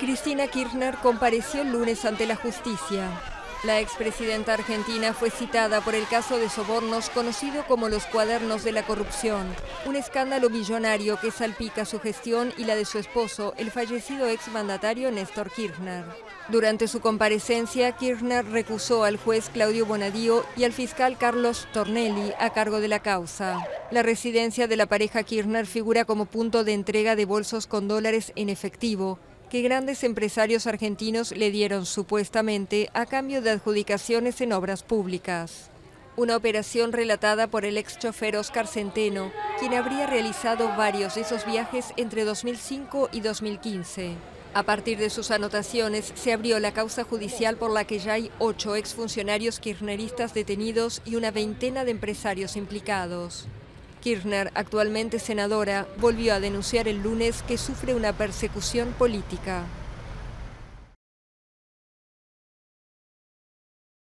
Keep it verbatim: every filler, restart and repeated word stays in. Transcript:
Cristina Kirchner compareció el lunes ante la justicia. La expresidenta argentina fue citada por el caso de sobornos conocido como los cuadernos de la corrupción, un escándalo millonario que salpica su gestión y la de su esposo, el fallecido exmandatario Néstor Kirchner. Durante su comparecencia, Kirchner recusó al juez Claudio Bonadío y al fiscal Carlos Tornelli a cargo de la causa. La residencia de la pareja Kirchner figura como punto de entrega de bolsos con dólares en efectivo, que grandes empresarios argentinos le dieron supuestamente a cambio de adjudicaciones en obras públicas. Una operación relatada por el ex chofer Óscar Centeno, quien habría realizado varios de esos viajes entre dos mil cinco y dos mil quince. A partir de sus anotaciones se abrió la causa judicial por la que ya hay ocho exfuncionarios kirchneristas detenidos y una veintena de empresarios implicados. Kirchner, actualmente senadora, volvió a denunciar el lunes que sufre una persecución política.